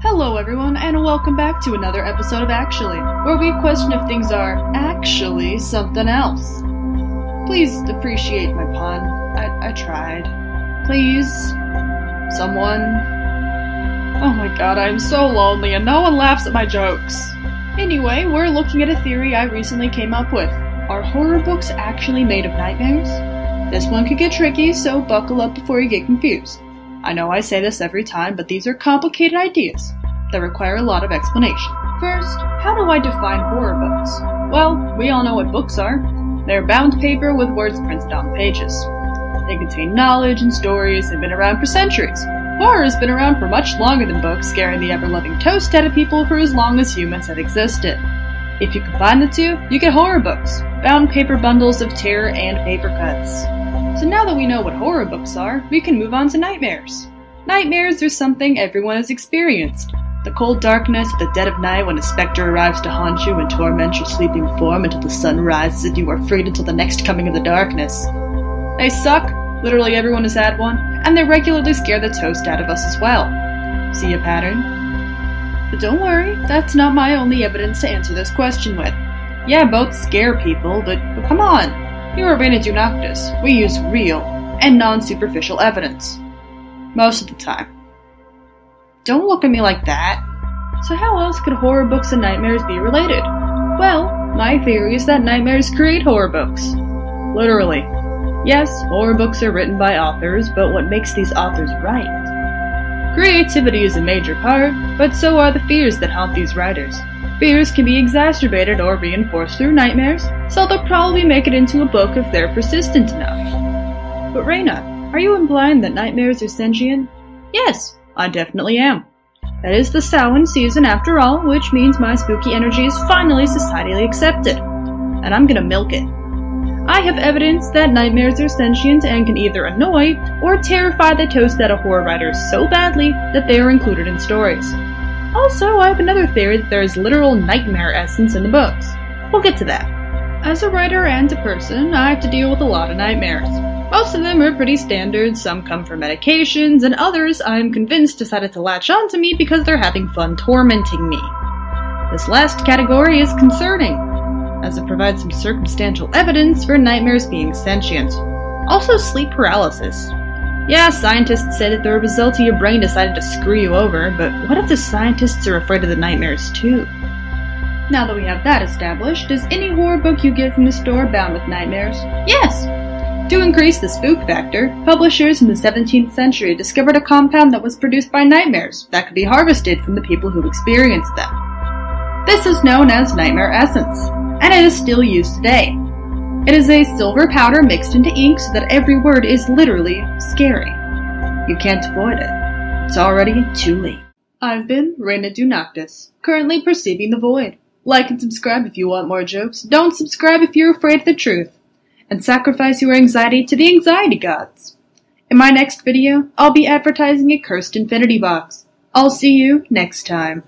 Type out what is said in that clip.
Hello everyone, and welcome back to another episode of Actually, where we question if things are actually something else. Please appreciate my pun. I tried. Please, someone. Oh my god, I'm so lonely and no one laughs at my jokes. Anyway, we're looking at a theory I recently came up with. Are horror books actually made of nightmares? This one could get tricky, so buckle up before you get confused. I know I say this every time, but these are complicated ideas that require a lot of explanation. First, how do I define horror books? Well, we all know what books are. They're bound paper with words printed on pages. They contain knowledge and stories that have been around for centuries. Horror has been around for much longer than books, scaring the ever-loving toast out of people for as long as humans have existed. If you combine the two, you get horror books, bound paper bundles of terror and paper cuts. So now that we know what horror books are, we can move on to nightmares. Nightmares are something everyone has experienced. The cold darkness at the dead of night when a specter arrives to haunt you and torment your sleeping form until the sun rises and you are freed until the next coming of the darkness. They suck, literally everyone has had one, and they regularly scare the toast out of us as well. See a pattern? But don't worry, that's not my only evidence to answer this question with. Yeah, both scare people, but come on! Here at ReynaduNoctis, we use real and non-superficial evidence. Most of the time. Don't look at me like that. So how else could horror books and nightmares be related? Well, my theory is that nightmares create horror books. Literally. Yes, horror books are written by authors, but what makes these authors write? Creativity is a major part, but so are the fears that haunt these writers. Fears can be exacerbated or reinforced through nightmares, so they'll probably make it into a book if they're persistent enough. But Reyna, are you implying that nightmares are sentient? Yes, I definitely am. That is the Samhain season after all, which means my spooky energy is finally societally accepted. And I'm gonna milk it. I have evidence that nightmares are sentient and can either annoy or terrify the toast out of horror writers so badly that they are included in stories. Also, I have another theory that there is literal nightmare essence in the books. We'll get to that. As a writer and a person, I have to deal with a lot of nightmares. Most of them are pretty standard, some come from medications, and others I am convinced decided to latch onto me because they're having fun tormenting me. This last category is concerning, as it provides some circumstantial evidence for nightmares being sentient. Also sleep paralysis. Yeah, scientists say that the results of your brain decided to screw you over, but what if the scientists are afraid of the nightmares too? Now that we have that established, is any horror book you get from the store bound with nightmares? Yes! To increase the spook factor, publishers in the 17th century discovered a compound that was produced by nightmares that could be harvested from the people who experienced them. This is known as nightmare essence, and it is still used today. It is a silver powder mixed into ink so that every word is literally scary. You can't avoid it. It's already too late. I've been ReynaduNoctis, currently perceiving the void. Like and subscribe if you want more jokes. Don't subscribe if you're afraid of the truth. And sacrifice your anxiety to the anxiety gods. In my next video, I'll be advertising a cursed infinity box. I'll see you next time.